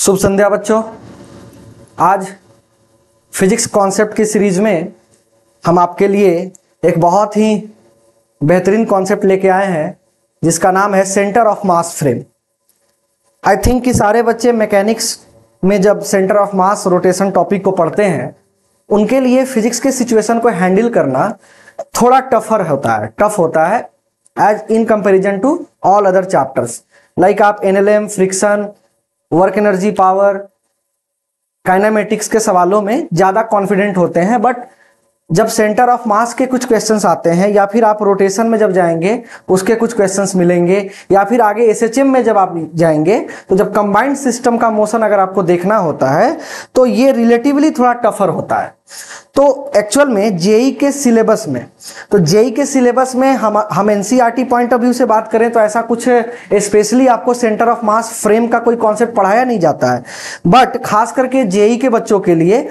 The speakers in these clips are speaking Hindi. शुभ संध्या बच्चों, आज फिजिक्स कॉन्सेप्ट की सीरीज में हम आपके लिए एक बहुत ही बेहतरीन कॉन्सेप्ट लेके आए हैं जिसका नाम है centre of mass frame. I think कि सारे बच्चे मैकेनिक्स में जब centre of mass rotation topic को पढ़ते हैं उनके लिए फिजिक्स के सिचुएशन को हैंडल करना थोड़ा टफ होता है as in comparison to all other chapters like आप NLM, friction, work energy, power, kinematics के सवालों में ज़्यादा कॉन्फिडेंट होते हैं। बट जब सेंटर ऑफ मास के कुछ क्वेश्चंस आते हैं या फिर आप रोटेशन में जब जाएंगे उसके कुछ क्वेश्चंस मिलेंगे या फिर आगे एसएचएम में जब आप जाएंगे तो जब कंबाइंड सिस्टम का मोशन अगर आपको देखना होता है तो ये रिलेटिवली थोड़ा टफर होता है। तो एक्चुअल में जेई के सिलेबस में हम एनसीईआरटी पॉइंट ऑफ व्यू से बात करें तो ऐसा कुछ स्पेशली आपको सेंटर ऑफ मास फ्रेम का कोई कॉन्सेप्ट पढ़ाया नहीं जाता है। बट खास करके जेई के बच्चों के लिए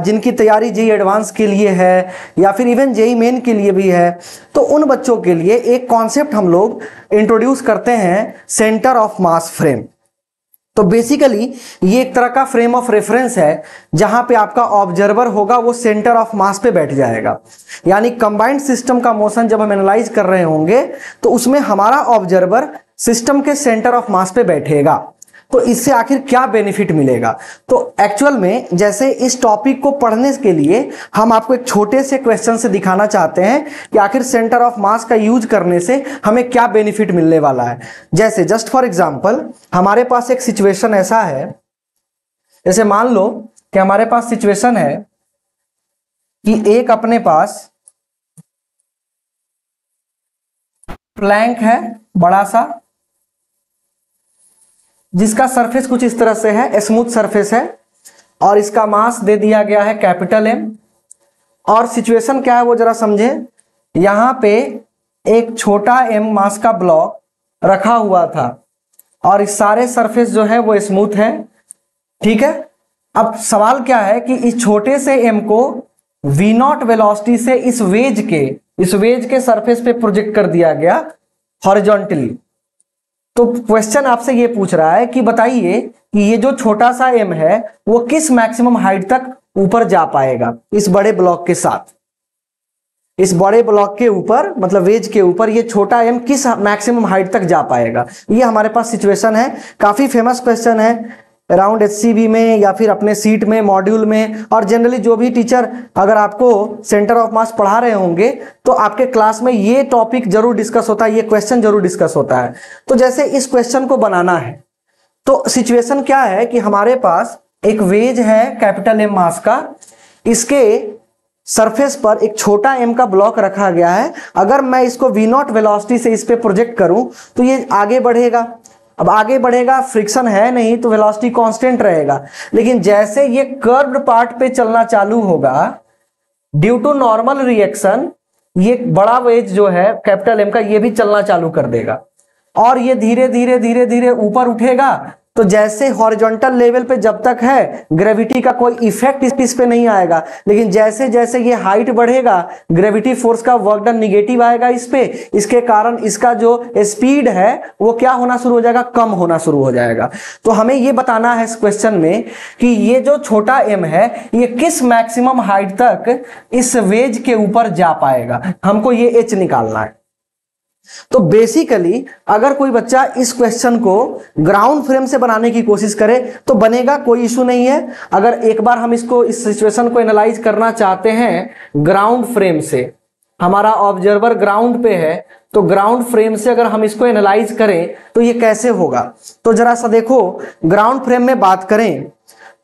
जिनकी तैयारी जेई एडवांस के लिए है या फिर इवन जेई मेन के लिए भी है तो उन बच्चों के लिए एक कॉन्सेप्ट हम लोग इंट्रोड्यूस करते हैं, सेंटर ऑफ मास फ्रेम। तो बेसिकली ये एक तरह का फ्रेम ऑफ रेफरेंस है जहां पे आपका ऑब्जर्वर होगा वो सेंटर ऑफ मास पे बैठ जाएगा, यानी कंबाइंड सिस्टम का मोशन जब हम एनालाइज कर रहे होंगे तो उसमें हमारा ऑब्जर्वर सिस्टम के सेंटर ऑफ मास पे बैठेगा। तो इससे आखिर क्या बेनिफिट मिलेगा? तो एक्चुअल में जैसे इस टॉपिक को पढ़ने के लिए हम आपको एक छोटे से क्वेश्चन से दिखाना चाहते हैं कि आखिर सेंटर ऑफ मास का यूज करने से हमें क्या बेनिफिट मिलने वाला है। जैसे जस्ट फॉर एग्जांपल हमारे पास एक सिचुएशन ऐसा है, जैसे मान लो कि हमारे पास सिचुएशन है कि एक अपने पास प्लैंक है बड़ा सा जिसका सरफेस कुछ इस तरह से है, स्मूथ सरफेस है और इसका मास दे दिया गया है कैपिटल M। और सिचुएशन क्या है वो जरा समझे, यहाँ पे एक छोटा m मास का ब्लॉक रखा हुआ था और इस सारे सरफेस जो है वो स्मूथ है, ठीक है। अब सवाल क्या है कि इस छोटे से m को v0 वेलोसिटी से इस वेज के सरफेस पे प्रोजेक्ट कर दिया गया हॉरिजॉन्टली। तो क्वेश्चन आपसे ये पूछ रहा है कि बताइए कि ये जो छोटा सा m है वो किस मैक्सिमम हाइट तक ऊपर जा पाएगा इस बड़े ब्लॉक के साथ। इस बड़े ब्लॉक के ऊपर मतलब वेज के ऊपर ये छोटा m किस मैक्सिमम हाइट तक जा पाएगा, ये हमारे पास सिचुएशन है। काफी फेमस क्वेश्चन है अराउंड HCB में या फिर अपने सीट में, मॉड्यूल में, और जनरली जो भी टीचर अगर आपको सेंटर ऑफ मास पढ़ा रहे होंगे तो आपके क्लास में ये टॉपिक जरूर डिस्कस होता है, ये क्वेश्चन जरूर डिस्कस होता है। तो जैसे इस क्वेश्चन को बनाना है तो सिचुएशन क्या है कि हमारे पास एक वेज है कैपिटल एम मास का, इसके सरफेस पर एक छोटा m का ब्लॉक रखा गया है। अगर मैं इसको v0 वेलोसिटी से इस पर प्रोजेक्ट करूं तो ये आगे बढ़ेगा। अब आगे बढ़ेगा, फ्रिक्शन है नहीं तो वेलोसिटी कांस्टेंट रहेगा, लेकिन जैसे ये कर्व्ड पार्ट पे चलना चालू होगा ड्यू टू नॉर्मल रिएक्शन ये बड़ा वेज जो है कैपिटल एम का ये भी चलना चालू कर देगा और ये धीरे धीरे धीरे धीरे ऊपर उठेगा। तो जैसे हॉरिजॉन्टल लेवल पे जब तक है ग्रेविटी का कोई इफेक्ट इस पे नहीं आएगा, लेकिन जैसे जैसे ये हाइट बढ़ेगा ग्रेविटी फोर्स का वर्क डन निगेटिव आएगा इस पे, इसके कारण इसका जो स्पीड है वो क्या होना शुरू हो जाएगा, कम होना शुरू हो जाएगा। तो हमें ये बताना है इस क्वेश्चन में कि ये जो छोटा m है ये किस मैक्सिमम हाइट तक इस वेज के ऊपर जा पाएगा, हमको ये h निकालना है। तो बेसिकली अगर कोई बच्चा इस क्वेश्चन को ग्राउंड फ्रेम से बनाने की कोशिश करे तो बनेगा, कोई इशू नहीं है। अगर एक बार हम इसको इस सिचुएशन को एनालाइज करना चाहते हैं ग्राउंड फ्रेम से, हमारा ऑब्जर्वर ग्राउंड पे है तो ग्राउंड फ्रेम से अगर हम इसको एनालाइज करें तो ये कैसे होगा। तो जरा सा देखो, ग्राउंड फ्रेम में बात करें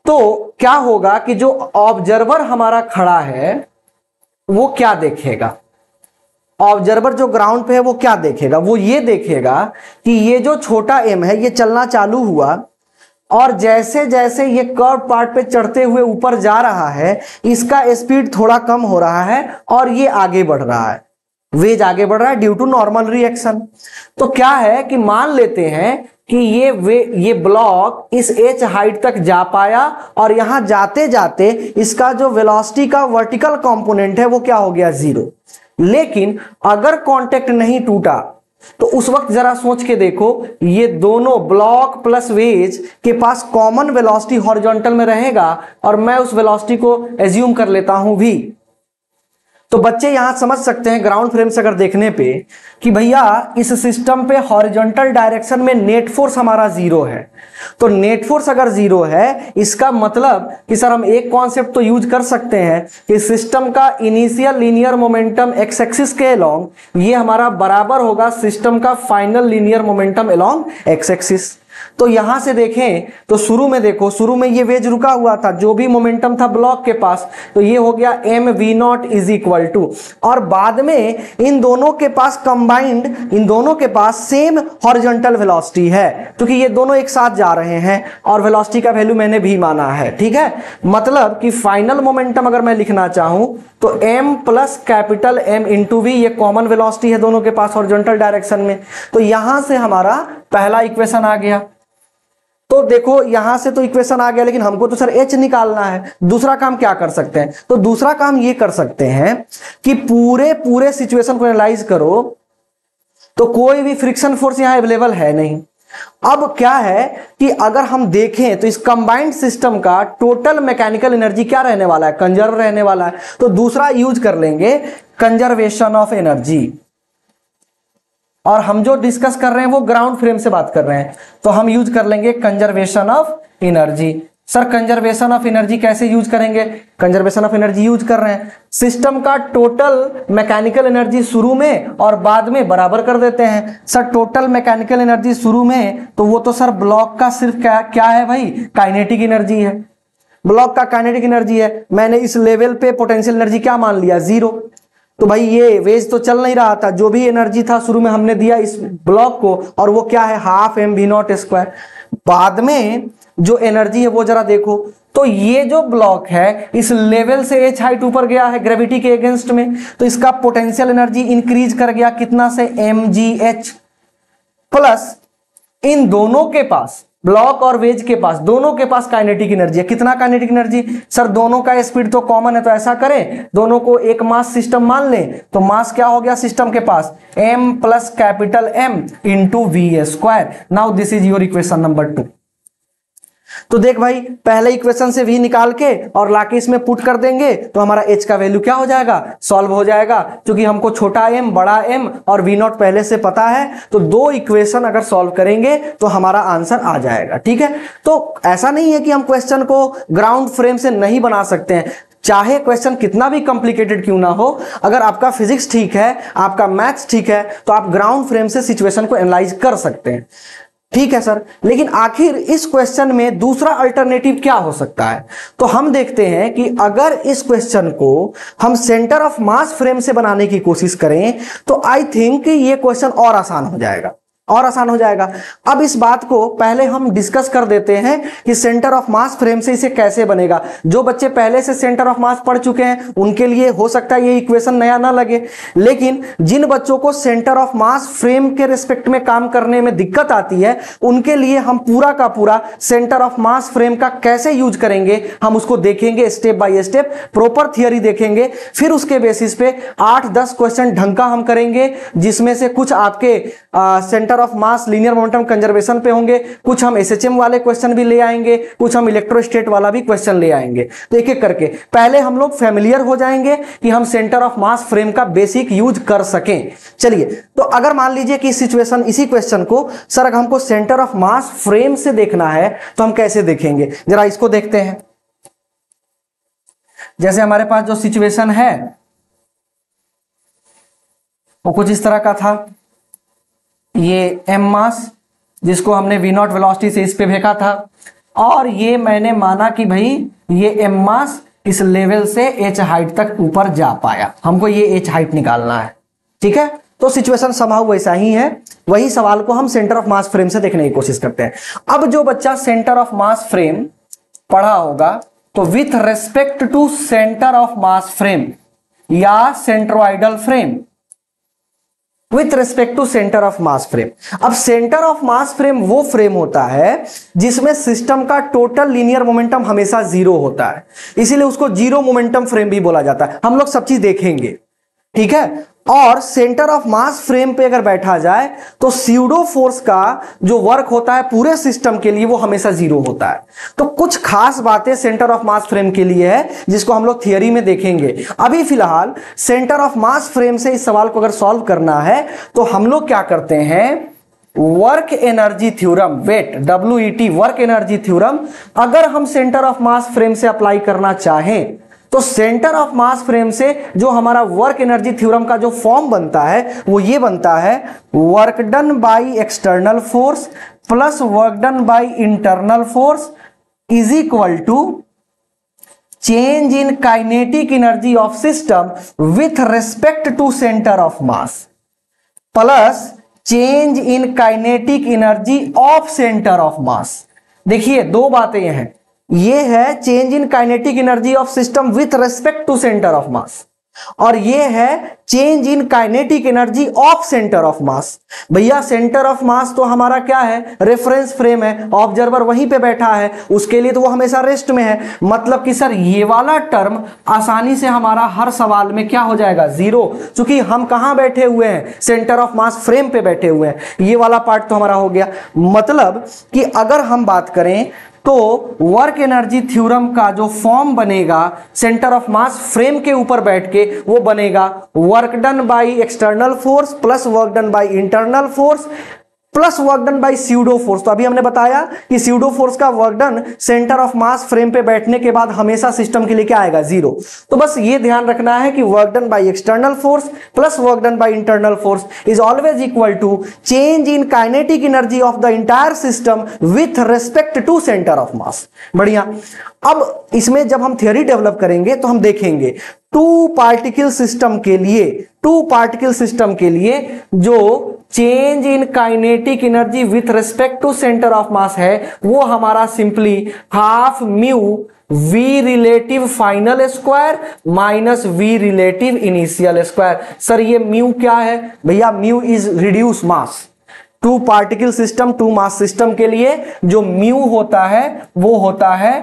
तो क्या होगा कि जो ऑब्जर्वर हमारा खड़ा है वो क्या देखेगा, ऑब्जर्वर जो ग्राउंड पे है वो क्या देखेगा, वो ये देखेगा कि ये जो छोटा m है ये चलना चालू हुआ और जैसे जैसे ये कर्व पार्ट पे चढ़ते हुए ऊपर जा रहा है इसका स्पीड थोड़ा कम हो रहा है और ये आगे बढ़ रहा है, वेज आगे बढ़ रहा है ड्यू टू नॉर्मल रिएक्शन। तो क्या है कि मान लेते हैं कि ये ब्लॉक इस h हाइट तक जा पाया और यहां जाते जाते इसका जो वेलोसिटी का वर्टिकल कॉम्पोनेंट है वो क्या हो गया, जीरो। लेकिन अगर कांटेक्ट नहीं टूटा तो उस वक्त जरा सोच के देखो, ये दोनों ब्लॉक प्लस वेज के पास कॉमन वेलोसिटी हॉरिजॉन्टल में रहेगा और मैं उस वेलोसिटी को एज्यूम कर लेता हूं भी। तो बच्चे यहां समझ सकते हैं ग्राउंड फ्रेम से अगर देखने पे कि भैया इस सिस्टम पे हॉरिजॉन्टल डायरेक्शन में नेट फोर्स हमारा जीरो है। तो नेट फोर्स अगर जीरो है, इसका मतलब कि सर हम एक कॉन्सेप्ट तो यूज कर सकते हैं कि सिस्टम का initial linear momentum x axis के अलोंग ये हमारा बराबर होगा सिस्टम का final linear momentum along x axis. तो यहां से देखें तो शुरू में देखो, शुरू में ये वेज रुका हुआ था, जो भी मोमेंटम था ब्लॉक के पास, तो ये हो गया M we naught is equal to, और बाद में इन दोनों के पास कंबाइंड, इन दोनों के पास सेम हॉरिजॉन्टल वेलोसिटी है क्योंकि ये दोनों एक साथ जा रहे हैं और वेलोसिटी का वैल्यू मैंने भी माना है। ठीक है, मतलब कि फाइनल मोमेंटम अगर मैं लिखना चाहूं तो M plus capital M into we, ये कॉमन वेलोसिटी है दोनों के पास हॉरिजॉन्टल डायरेक्शन में। तो यहां से हमारा पहला इक्वेशन आ गया। तो देखो यहां से तो इक्वेशन आ गया, लेकिन हमको तो सर एच निकालना है। दूसरा काम क्या कर सकते हैं, तो दूसरा काम ये कर सकते हैं कि पूरे सिचुएशन को एनालाइज करो, तो कोई भी फ्रिक्शन फोर्स यहां अवेलेबल है नहीं। अब क्या है कि अगर हम देखें तो इस कंबाइंड सिस्टम का टोटल मैकेनिकल एनर्जी क्या रहने वाला है, कंजर्व रहने वाला है। तो दूसरा यूज कर लेंगे कंजर्वेशन ऑफ एनर्जी, और हम जो डिस्कस कर रहे हैं वो ग्राउंड फ्रेम से बात कर रहे हैं, तो हम यूज कर लेंगे conservation of energy. Sir conservation of energy कैसे यूज करेंगे, कंजर्वेशन ऑफ एनर्जी यूज कर रहे हैं, सिस्टम का टोटल मैकेनिकल एनर्जी शुरू में और बाद में बराबर कर देते हैं। सर टोटल मैकेनिकल एनर्जी शुरू में, तो वो तो सर ब्लॉक का सिर्फ क्या है भाई, काइनेटिक एनर्जी है, ब्लॉक का काइनेटिक एनर्जी है। मैंने इस लेवल पे पोटेंशियल एनर्जी क्या मान लिया, जीरो। तो भाई ये वेज तो चल नहीं रहा था, जो भी एनर्जी था शुरू में हमने दिया इस ब्लॉक को, और वो क्या है, half M we naught square. बाद में जो एनर्जी है वो जरा देखो, तो ये जो ब्लॉक है इस लेवल से एच हाइट ऊपर गया है ग्रेविटी के अगेंस्ट में, तो इसका पोटेंशियल एनर्जी इंक्रीज कर गया कितना से, एम जी एच। प्लस इन दोनों के पास, ब्लॉक और वेज के पास, दोनों के पास काइनेटिक एनर्जी है। कितना काइनेटिक एनर्जी, सर दोनों का स्पीड तो कॉमन है, तो ऐसा करें दोनों को एक मास सिस्टम मान लें। तो मास क्या हो गया सिस्टम के पास, m plus capital M into we square. Now this is your equation number 2। तो देख भाई, पहले इक्वेशन से v निकाल के और लाके इसमें पुट कर देंगे तो हमारा h का वैल्यू क्या हो जाएगा, सॉल्व हो जाएगा, क्योंकि हमको छोटा m, बड़ा m और v नॉट पहले से पता है। तो दो इक्वेशन अगर सॉल्व करेंगे तो हमारा आंसर आ जाएगा। ठीक है, तो ऐसा नहीं है कि हम क्वेश्चन को ग्राउंड फ्रेम से नहीं बना सकते हैं, चाहे क्वेश्चन कितना भी कॉम्प्लिकेटेड क्यों ना हो। अगर आपका फिजिक्स ठीक है, आपका मैथ्स ठीक है, तो आप ग्राउंड फ्रेम से सिचुएशन को एनालाइज कर सकते हैं। ठीक है सर, लेकिन आखिर इस क्वेश्चन में दूसरा अल्टरनेटिव क्या हो सकता है, तो हम देखते हैं कि अगर इस क्वेश्चन को हम सेंटर ऑफ मास फ्रेम से बनाने की कोशिश करें तो आई थिंक ये क्वेश्चन और आसान हो जाएगा, और आसान हो जाएगा। अब इस बात को पहले हम डिस्कस कर देते हैं कि सेंटर ऑफ मास फ्रेम से इसे कैसे बनेगा। जो बच्चे पहले से सेंटर ऑफ मास पढ़ चुके हैं उनके लिए हो सकता है ये इक्वेशन नया ना लगे, लेकिन जिन बच्चों को सेंटर ऑफ मास फ्रेम के रिस्पेक्ट में काम करने में दिक्कत आती है उनके लिए हम पूरा का पूरा सेंटर ऑफ मास फ्रेम का कैसे यूज करेंगे हम उसको देखेंगे, step by step proper theory देखेंगे, फिर उसके बेसिस पे 8-10 क्वेश्चन ढंग का हम करेंगे, जिसमें से कुछ आपके centre of mass linear momentum conservation पे होंगे, कुछ हम एसएचएम वाले क्वेश्चन भी ले आएंगे, कुछ हम इलेक्ट्रोस्टेट वाला भी क्वेश्चन ले आएंगे। तो एक-एक करके पहले हम लोग फैमिलियर हो जाएंगे कि हम सेंटर ऑफ मास फ्रेम का बेसिक यूज कर सकें। चलिए, तो अगर मान लीजिए कि सिचुएशन, इसी क्वेश्चन को सर अगर हमको सेंटर ऑफ मास फ्रेम से देखना है तो हम कैसे देखेंगे, जरा इसको देखते हैं। जैसे हमारे पास जो सिचुएशन है वो कुछ इस तरह का था, ये m मास जिसको हमने v नॉट वेलोसिटी से इस पे फेंका था, और ये मैंने माना कि भाई ये m मास इस लेवल से h हाइट तक ऊपर जा पाया, हमको ये h हाइट निकालना है। ठीक है, तो सिचुएशन समाउ वैसा ही है, वही सवाल को हम सेंटर ऑफ मास फ्रेम से देखने की कोशिश करते हैं। अब जो बच्चा सेंटर ऑफ मास फ्रेम पढ़ा होगा तो with respect to centre of mass frame या centroidal frame, with respect to centre of mass frame. अब सेंटर ऑफ मास फ्रेम वो फ्रेम होता है जिसमें सिस्टम का टोटल लीनियर मोमेंटम हमेशा जीरो होता है, इसीलिए उसको जीरो मोमेंटम फ्रेम भी बोला जाता है। हम लोग सब चीज देखेंगे, ठीक है। और सेंटर ऑफ मास फ्रेम पे अगर बैठा जाए तो स्यूडो फोर्स का जो वर्क होता है पूरे सिस्टम के लिए वो हमेशा जीरो होता है। तो कुछ खास बातें सेंटर ऑफ मास फ्रेम के लिए है जिसको हम लोग थियरी में देखेंगे। अभी फिलहाल सेंटर ऑफ मास फ्रेम से इस सवाल को अगर सॉल्व करना है तो हम लोग क्या करते हैं, work energy theorem, wet WET work energy theorem अगर हम सेंटर ऑफ मास फ्रेम से अप्लाई करना चाहें तो सेंटर ऑफ मास फ्रेम से जो हमारा वर्क एनर्जी थ्योरम का जो फॉर्म बनता है वो ये बनता है, work done by external force plus work done by internal force is equal to change in kinetic energy of system with respect to centre of mass plus change in kinetic energy of centre of mass. देखिए दो बातें हैं, ये है change in kinetic energy of system with respect to centre of mass और ये है change in kinetic energy of centre of mass. भैया सेंटर ऑफ मास तो हमारा क्या है, रेफरेंस फ्रेम है, ऑब्जर्वर वहीं पे बैठा है, उसके लिए तो वो हमेशा रेस्ट में है। मतलब कि सर ये वाला टर्म आसानी से हमारा हर सवाल में क्या हो जाएगा, जीरो, क्योंकि हम कहां बैठे हुए हैं, सेंटर ऑफ मास फ्रेम पे बैठे हुए हैं। ये वाला पार्ट तो हमारा हो गया। मतलब कि अगर हम बात करें तो वर्क एनर्जी थ्योरम का जो फॉर्म बनेगा सेंटर ऑफ मास फ्रेम के ऊपर बैठ के वो बनेगा work done by external force plus work done by internal force plus work done by pseudo force. तो अभी हमने बताया कि स्यूडो फोर्स का work done centre of mass frame पे बैठने के बाद हमेशा सिस्टम के लिए क्या आएगा, जीरो। तो बस ये ध्यान रखना है कि work done by external force plus work done by internal force is always equal to change in kinetic energy of the entire system with respect to centre of mass. बढ़िया। अब इसमें जब हम थियोरी डेवलप करेंगे तो हम देखेंगे टू पार्टिकल सिस्टम के लिए जो change in kinetic energy with respect to centre of mass है वो हमारा simply half mu V relative final square minus V relative initial square. Sir ये म्यू क्या है, भैया mu is reduce mass. Two particle system two mass system के लिए जो म्यू होता है वो होता है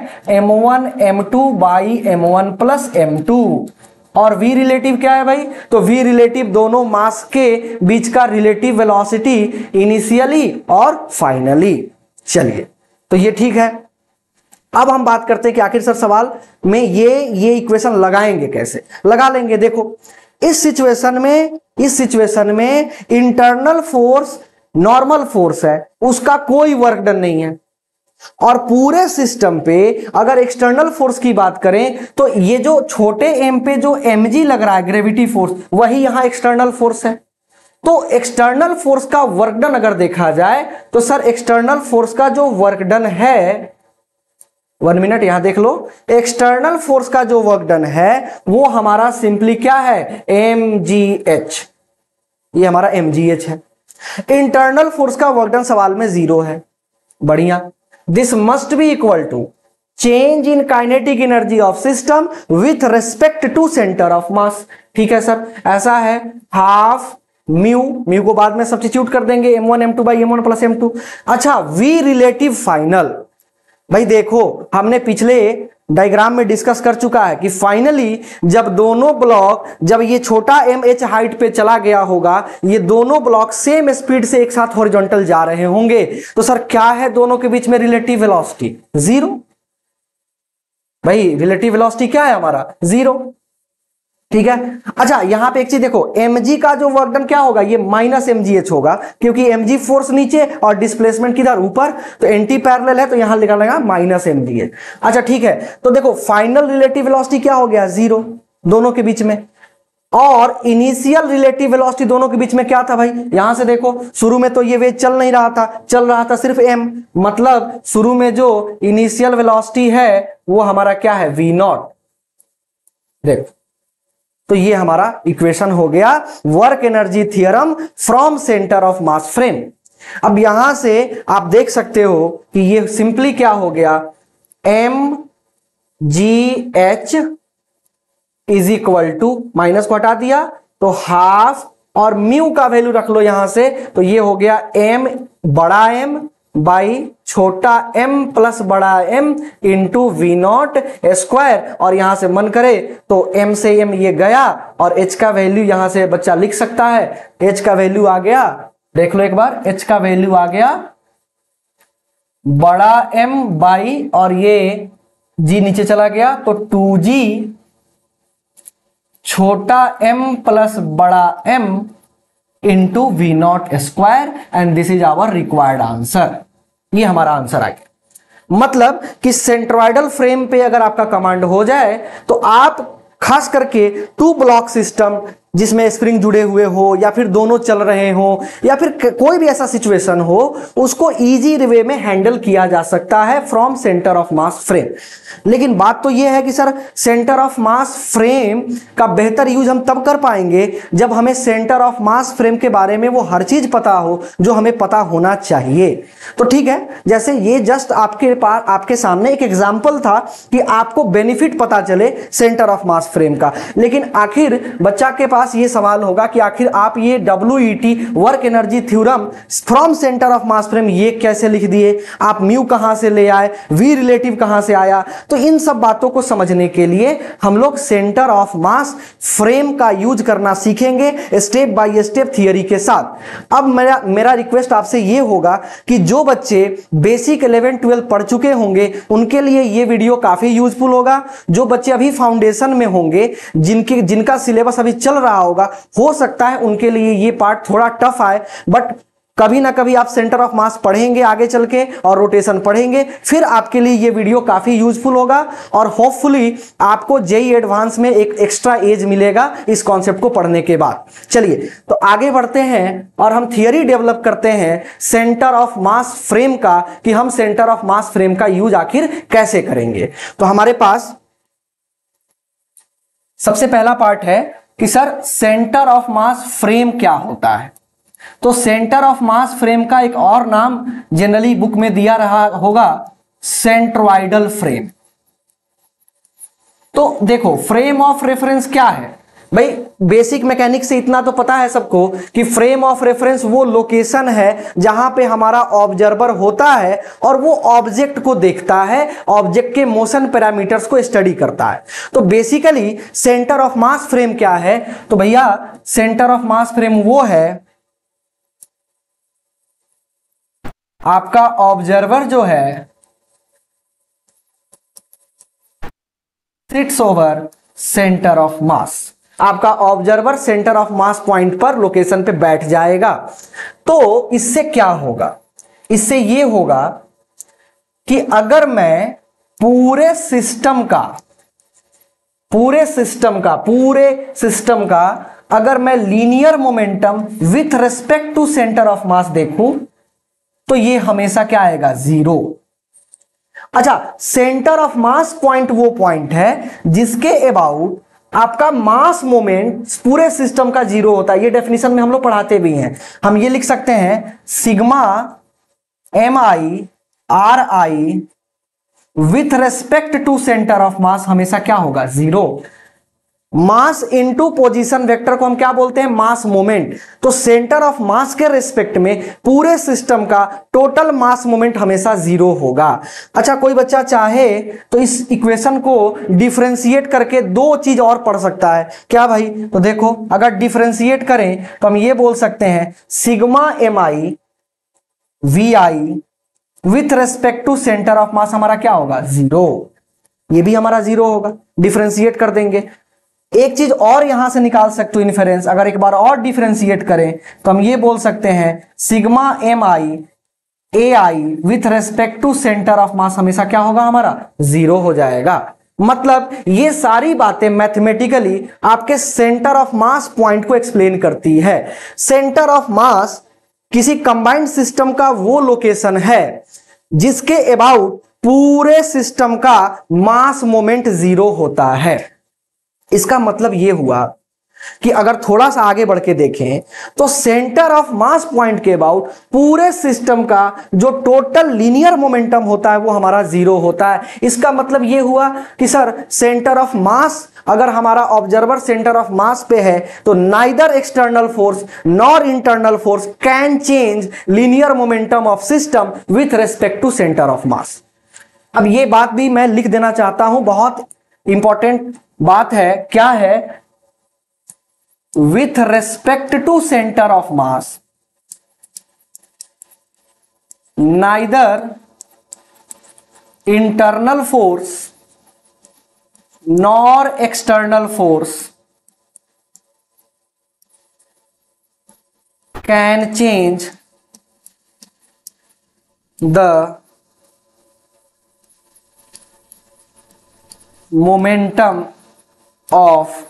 m1 m2 by m1 plus m2 और v रिलेटिव क्या है भाई, तो v रिलेटिव दोनों मास के बीच का रिलेटिव वेलोसिटी इनिशियली और फाइनली। चलिए तो ये ठीक है। अब हम बात करते हैं कि आखिर सर सवाल में ये इक्वेशन लगाएंगे, कैसे लगा लेंगे। देखो इस सिचुएशन में इंटरनल फोर्स नॉर्मल फोर्स है, उसका कोई वर्क डन नहीं है और पूरे सिस्टम पे अगर एक्सटर्नल फोर्स की बात करें तो ये जो छोटे m पे जो mg लग रहा है ग्रेविटी फोर्स वही यहां एक्सटर्नल फोर्स है। तो एक्सटर्नल फोर्स का वर्क डन अगर देखा जाए तो सर एक्सटर्नल फोर्स का जो वर्क डन है, 1 मिनट यहां देख लो, एक्सटर्नल फोर्स का जो वर्क डन है वो हमारा सिंपली क्या है, mgh, ये हमारा mgh है। इंटरनल फोर्स का वर्क डन सवाल में जीरो है। बढ़िया। This must be equal to change in kinetic energy of system with respect to centre of mass. ठीक है सर, ऐसा है हाफ म्यू को बाद में सब्स्टिट्यूट कर देंगे m1 m2 by m1 plus m2। अच्छा v रिलेटिव फाइनल, भाई देखो हमने पिछले डायग्राम में डिस्कस कर चुका है कि फाइनली जब ये छोटा mh हाइट पे चला गया होगा ये दोनों ब्लॉक सेम स्पीड से एक साथ हॉरिजॉन्टल जा रहे होंगे तो सर क्या है दोनों के बीच में रिलेटिव वेलोसिटी, जीरो। भाई रिलेटिव वेलोसिटी क्या है हमारा, जीरो। ठीक है। अच्छा यहां पे एक चीज देखो, mg का जो वर्क डन क्या होगा, ये माइनस mgh होगा क्योंकि mg फोर्स नीचे और डिस्प्लेसमेंट किधर, ऊपर, तो एंटी पैरेलल है तो यहां लिखा लगेगा माइनस mgh। अच्छा ठीक है, तो देखो फाइनल रिलेटिव वेलोसिटी क्या हो गया, जीरो दोनों के बीच में, और इनिशियल रिलेटिव वेलोसिटी दोनों के बीच में क्या था भाई, यहां से देखो शुरू में तो ये वेग चल नहीं रहा था, चल रहा था सिर्फ m, मतलब शुरू में जो इनिशियल वेलोसिटी है वो हमारा क्या है, v0। देखो तो ये हमारा इक्वेशन हो गया work energy theorem from centre of mass frame. अब यहां से आप देख सकते हो कि ये सिंपली क्या हो गया, mgh is equal to, minus को हटा दिया तो हाफ और म्यू का वैल्यू रख लो यहां से, तो ये हो गया m बड़ा m बाई छोटा m प्लस बड़ा m into V naught square. और यहां से मन करे तो m से m ये गया और h का वैल्यू यहां से बच्चा लिख सकता है, h का वैल्यू आ गया, देख लो एक बार, h का वैल्यू आ गया बड़ा m बाई और ये g नीचे चला गया तो 2g छोटा m प्लस बड़ा m into V naught square and this is our required answer. ये हमारा आंसर आ गया। मतलब कि सेंट्रोइडल फ्रेम पे अगर आपका कमांड हो जाए तो आप खास करके टू ब्लॉक सिस्टम जिसमें स्प्रिंग जुड़े हुए हो या फिर दोनों चल रहे हो या फिर कोई भी ऐसा सिचुएशन हो उसको इजी वे में हैंडल किया जा सकता है from centre of mass frame. लेकिन बात तो यह है कि sir centre of mass frame का बेहतर यूज हम तब कर पाएंगे जब हमें सेंटर ऑफ मास फ्रेम के बारे में वो हर चीज पता हो जो हमें पता होना चाहिए। तो ठीक है, जैसे ये जस्ट आपके सामने एक एग्जाम्पल था कि आपको बेनिफिट पता चले सेंटर ऑफ मास फ्रेम का। लेकिन आखिर बच्चा के पास ये सवाल होगा कि आखिर आप ये WET work energy theorem from centre of mass frame ये कैसे लिख दिए, आप म्यू कहां से ले आए, वी रिलेटिव कहां से आया। तो इन सब बातों को समझने के लिए हम लोग सेंटर ऑफ मास फ्रेम का यूज करना सीखेंगे स्टेप बाय स्टेप थियरी के साथ। अब मेरा रिक्वेस्ट आपसे ये होगा कि जो बच्चे बेसिक 11-12 पढ़ चुके होंगे उनके लिए ये वीडियो काफी यूजफुल होगा। जो बच्चे अभी फाउंडेशन में होंगे, जिनका सिलेबस अभी चल रहा होगा, हो सकता है उनके लिए ये पार्ट थोड़ा टफ आए, बट कभी ना कभी आप सेंटर ऑफ मास पढ़ेंगे आगे चल के और रोटेशन पढ़ेंगे, फिर आपके लिए ये वीडियो काफी यूजफुल होगा और होपफुली आपको JEE एडवांस में एक एक्स्ट्रा एज मिलेगा इस कॉन्सेप्ट को पढ़ने के बाद। चलिए तो आगे बढ़ते हैं और हम थियरी डेवलप करते हैं सेंटर ऑफ मास फ्रेम का कि हम सेंटर ऑफ मास फ्रेम का यूज आखिर कैसे करेंगे। तो हमारे पास सबसे पहला पार्ट है कि sir centre of mass frame क्या होता है। तो सेंटर ऑफ मास फ्रेम का एक और नाम जनरली बुक में दिया रहा होगा सेंट्रोइडल फ्रेम। तो देखो फ्रेम ऑफ रेफरेंस क्या है, भाई बेसिक मैकेनिक्स से इतना तो पता है सबको कि फ्रेम ऑफ रेफरेंस वो लोकेशन है जहां पे हमारा ऑब्जर्वर होता है और वो ऑब्जेक्ट को देखता है, ऑब्जेक्ट के मोशन पैरामीटर्स को स्टडी करता है। तो basically centre of mass frame क्या है, तो भैया सेंटर ऑफ मास फ्रेम वो है आपका ऑब्जर्वर जो है sits over centre of mass. आपका observer centre of mass point पर लोकेशन पे बैठ जाएगा। तो इससे क्या होगा, इससे ये होगा कि अगर मैं पूरे सिस्टम का अगर मैं linear momentum with respect to centre of mass देखूं तो ये हमेशा क्या आएगा, जीरो। अच्छा, सेंटर ऑफ मास पॉइंट वो पॉइंट है जिसके अबाउट आपका मास मोमेंट पूरे सिस्टम का जीरो होता है। ये डेफिनेशन में हम लोग पढ़ाते भी हैं। हम ये लिख सकते हैं sigma MIRI with respect to centre of mass हमेशा क्या होगा, zero. Mass into position vector को हम क्या बोलते हैं, मास मोमेंट। तो सेंटर ऑफ मास के रिस्पेक्ट में पूरे सिस्टम का टोटल मास मोमेंट हमेशा जीरो होगा। अच्छा, कोई बच्चा चाहे तो इस इक्वेशन को डिफरेंशिएट करके दो चीज और पढ़ सकता है, क्या भाई। तो देखो अगर डिफरेंशिएट करें तो हम ये बोल सकते हैं sigma MI VI with respect to centre of mass हमारा क्या होगा, जीरो। ये भी हमारा जीरो होगा, डिफरेंशिएट कर देंगे। एक चीज और यहां से निकाल सकते हो इन्फेरेंस, अगर एक बार और डिफरेंशिएट करें तो हम ये बोल सकते हैं sigma MI AI with respect to centre of mass हमेशा क्या होगा, हमारा जीरो हो जाएगा। मतलब ये सारी बातें मैथमेटिकली आपके सेंटर ऑफ मास पॉइंट को एक्सप्लेन करती है। सेंटर ऑफ मास किसी कंबाइंड सिस्टम का वो लोकेशन है जिसके अबाउट पूरे सिस्टम का मास मोमेंट जीरो होता है। इसका मतलब यह हुआ कि अगर थोड़ा सा आगे बढ़ के देखें तो सेंटर ऑफ मास पॉइंट के अबाउट पूरे सिस्टम का जो टोटल लीनियर मोमेंटम होता है वो हमारा जीरो होता है। इसका मतलब यह हुआ कि सर सेंटर ऑफ मास अगर हमारा ऑब्जर्वर सेंटर ऑफ मास पे है तो neither external force nor internal force can change linear momentum of system with respect to centre of mass. अब ये बात भी मैं लिख देना चाहता हूं, बहुत इंपॉर्टेंट बात है। क्या है? With respect to centre of mass neither internal force nor external force can change the momentum of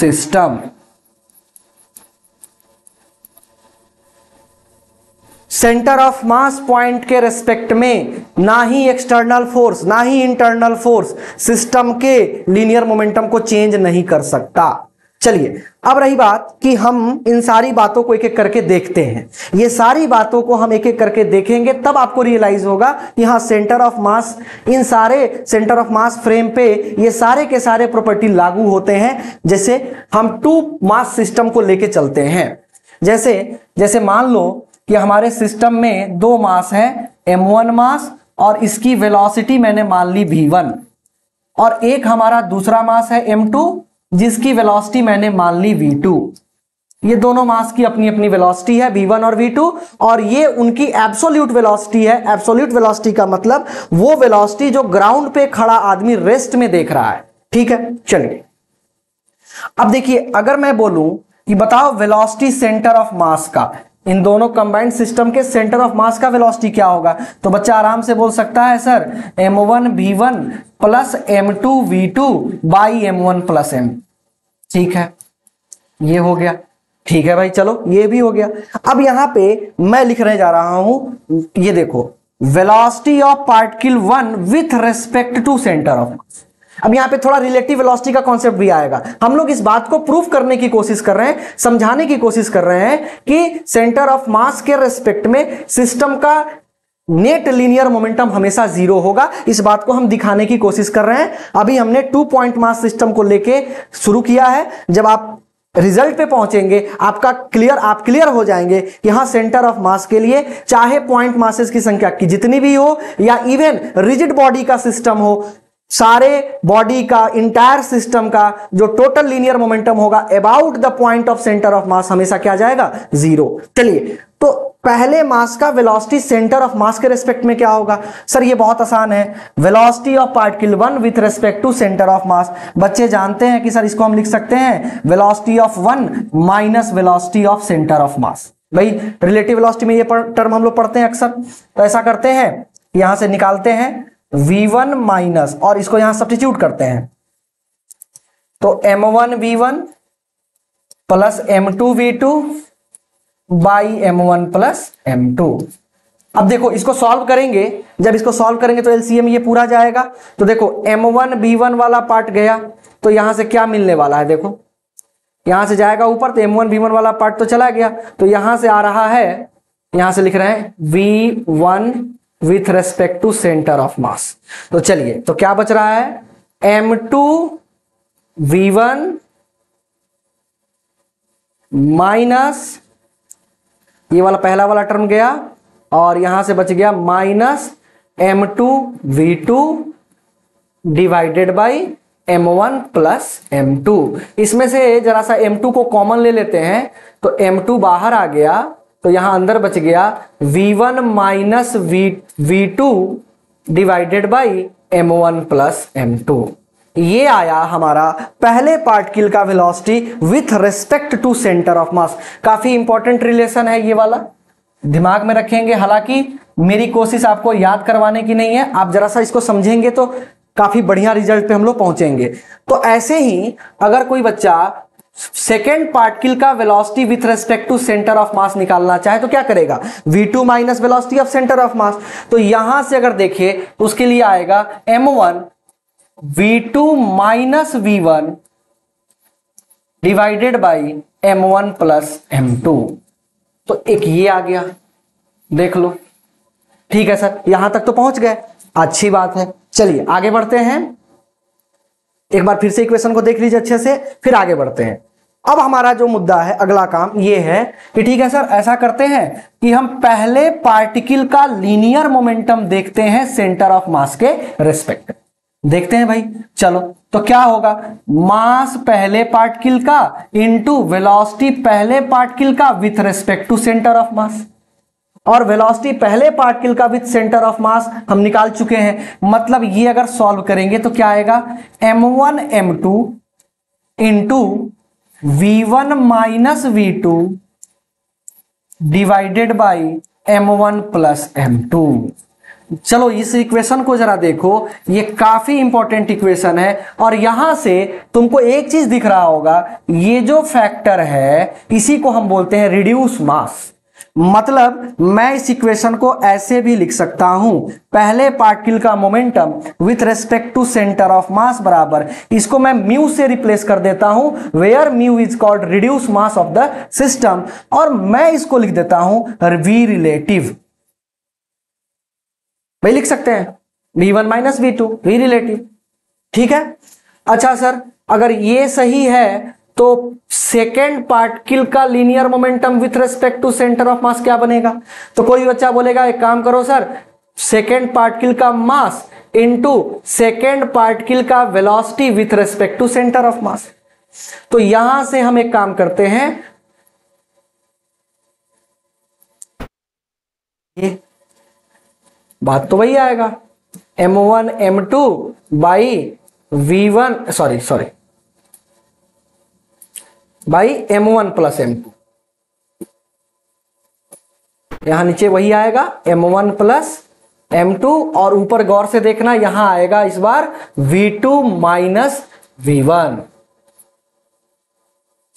system. Centre of mass point के रिस्पेक्ट में ना ही एक्सटर्नल फोर्स ना ही इंटरनल फोर्स सिस्टम के लीनियर मोमेंटम को चेंज नहीं कर सकता। चलिए, अब रही बात कि हम इन सारी बातों को एक एक करके देखते हैं। ये सारी बातों को हम एक एक करके देखेंगे, तब आपको रियलाइज होगा कि हाँ, सेंटर ऑफ मास, इन सारे सेंटर ऑफ मास फ्रेम पे ये सारे के सारे प्रॉपर्टी लागू होते हैं। जैसे हम टू मास सिस्टम को लेके चलते हैं, जैसे जैसे मान लो कि हमारे सिस्टम में दो मास है, m1 मास और इसकी वेलोसिटी मैंने मान ली v1, और एक हमारा दूसरा मास है m2 जिसकी वेलोसिटी मैंने मान ली v2। ये दोनों मास की अपनी अपनी वेलोसिटी है v1 और v2, और ये उनकी एब्सोल्यूट वेलोसिटी है। एब्सोल्यूट वेलोसिटी का मतलब वो वेलोसिटी जो ग्राउंड पे खड़ा आदमी रेस्ट में देख रहा है। ठीक है, चलिए अब देखिए, अगर मैं बोलूं कि बताओ वेलोसिटी सेंटर ऑफ मास का, इन दोनों कंबाइंड सिस्टम के सेंटर ऑफ मास का वेलोसिटी क्या होगा, तो बच्चा आराम से बोल सकता है sir m1 v1 plus m2 v2 by m1 plus m। ठीक है, ये हो गया। ठीक है भाई, चलो ये भी हो गया। अब यहां पे मैं लिखने जा रहा हूं, ये देखो, velocity of particle 1 with respect to centre of mass. अब यहाँ पे थोड़ा रिलेटिव वेलोसिटी का कॉन्सेप्ट भी आएगा। हम लोग इस बात को प्रूफ करने की कोशिश कर रहे हैं, समझाने की कोशिश कर रहे हैं कि सेंटर ऑफ मास के रिस्पेक्ट में सिस्टम का नेट लीनियर मोमेंटम हमेशा जीरो होगा। इस बात को हम दिखाने की कोशिश कर रहे हैं। अभी हमने टू पॉइंट मास सिस्टम को लेके शुरू किया है। जब आप रिजल्ट पे पहुंचेंगे आप क्लियर हो जाएंगे कि हाँ, सेंटर ऑफ मास के लिए चाहे पॉइंट मासेस की संख्या की जितनी भी हो या इवन रिजिड बॉडी का सिस्टम हो, सारे बॉडी का, इंटायर सिस्टम का जो टोटल लीनियर मोमेंटम होगा about the point of centre of mass हमेशा क्या जाएगा, जीरो। चलिए, तो पहले मास का वेलोसिटी सेंटर ऑफ मास के रिस्पेक्ट में क्या होगा? सर ये बहुत आसान है, velocity of particle 1 with respect to centre of mass. बच्चे जानते हैं कि सर इसको हम लिख सकते हैं velocity of 1 minus velocity of centre of mass. भाई रिलेटिव वेलोसिटी में ये टर्म हम लोग पढ़ते हैं अक्सर, तो ऐसा करते हैं, यहां से निकालते हैं v1 माइनस, और इसको यहां सब्स्टिट्यूट करते हैं, तो m1 v1 plus m2 v2 by m1 plus m2। अब देखो इसको सॉल्व करेंगे, जब इसको सॉल्व करेंगे तो एलसीएम ये पूरा जाएगा। तो देखो m1 v1 वाला पार्ट गया, तो यहां से क्या मिलने वाला है, देखो यहां से जाएगा ऊपर, तो m1 v1 वाला पार्ट तो चला गया, तो यहां से आ रहा है, यहां से लिख रहे हैं v1 with respect to centre of mass. तो चलिए, तो क्या बच रहा है, m2 v1 माइनस ये वाला पहला वाला टर्म गया, और यहां से बच गया minus m2 v2 divided by m1 plus m2। इसमें से जरा सा m2 को कॉमन ले लेते हैं, तो m2 बाहर आ गया, तो यहां अंदर बच गया v1 minus v2 divided by m1 plus m2। ये आया हमारा पहले पार्टिकल का velocity with respect to centre of mass. काफी इंपॉर्टेंट रिलेशन है ये वाला, दिमाग में रखेंगे। हालांकि मेरी कोशिश आपको याद करवाने की नहीं है, आप जरा सा इसको समझेंगे तो काफी बढ़िया रिजल्ट पे हम लोग पहुंचेंगे। तो ऐसे ही अगर कोई बच्चा सेकेंड पार्टिकल का velocity with respect to centre of mass निकालना चाहे तो क्या करेगा, v2 minus velocity of centre of mass. तो यहां से अगर देखे तो उसके लिए आएगा m1 v2 minus v1 divided by m1 plus m2। तो एक ये आ गया, देख लो। ठीक है सर, यहां तक तो पहुंच गए, अच्छी बात है। चलिए आगे बढ़ते हैं। एक बार फिर से इक्वेशन को देख लीजिए अच्छे से, फिर आगे बढ़ते हैं। अब हमारा जो मुद्दा है, अगला काम ये है कि ठीक है सर, ऐसा करते हैं कि हम पहले पार्टिकल का लीनियर मोमेंटम देखते हैं सेंटर ऑफ मास के रेस्पेक्ट। देखते हैं भाई, चलो तो क्या होगा, मास पहले पार्टिकल का इंटू वेलोसिटी पहले पार्टिकल का with respect to centre of mass, और वेलोसिटी पहले पार्टिकल का विथ सेंटर ऑफ मास हम निकाल चुके हैं। मतलब ये अगर सॉल्व करेंगे तो क्या आएगा, m1 m2 into v1 minus v2 divided by m1 plus m2। चलो इस इक्वेशन को जरा देखो, ये काफी इंपॉर्टेंट इक्वेशन है। और यहां से तुमको एक चीज दिख रहा होगा, ये जो फैक्टर है इसी को हम बोलते हैं रिड्यूस मास। मतलब मैं इस इक्वेशन को ऐसे भी लिख सकता हूं, पहले पार्टिकल का momentum with respect to centre of mass बराबर, इसको मैं म्यू से रिप्लेस कर देता हूं, where mu is called reduce mass of the system, और मैं इसको लिख देता हूं वी रिलेटिव। भाई लिख सकते हैं v1 minus v2 v relative, ठीक है। अच्छा सर, अगर ये सही है तो सेकेंड पार्टिकल का linear momentum with respect to centre of mass क्या बनेगा? तो कोई बच्चा बोलेगा एक काम करो सर, सेकेंड पार्टिकल का मास इंटू सेकेंड पार्टिकल का velocity with respect to centre of mass. तो यहां से हम एक काम करते हैं, ये बात तो वही आएगा, m1 m2 by v1 by m1 plus m2। यहां नीचे वही आएगा m1 प्लस m2, और ऊपर गौर से देखना, यहां आएगा इस बार v2 minus v1।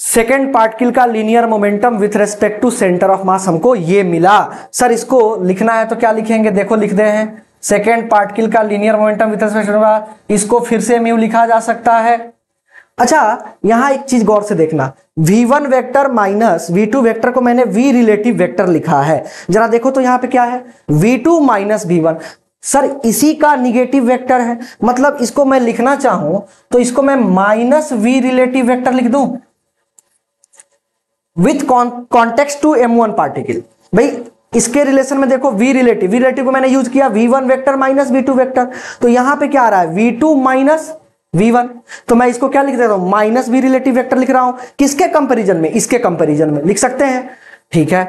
Second particle का linear momentum with respect to centre of mass हमको ये मिला। सर इसको लिखना है तो क्या लिखेंगे, देखो लिख दे हैं सेकेंड पार्टिकल का linear momentum with respect to mass, इसको फिर से म्यू लिखा जा सकता है। अच्छा यहां एक चीज गौर से देखना, v1 vector minus v2 vector को मैंने v रिलेटिव वेक्टर लिखा है, जरा देखो तो यहाँ पे क्या है, v2 माइनस v1। सर इसी का निगेटिव वेक्टर है, मतलब इसको मैं लिखना चाहूं तो इसको मैं माइनस v रिलेटिव वेक्टर लिख दूं with context to m1 particle. भाई इसके रिलेशन में देखो v रिलेटिव को मैंने यूज किया v1 vector minus v2 vector, तो यहां पे क्या आ रहा है v2 माइनस v1। तो मैं इसको क्या लिख दे रहा हूं, माइनस v रिलेटिव वेक्टर लिख रहा हूं, किसके कंपैरिजन में, इसके कंपैरिजन में लिख सकते हैं, ठीक है।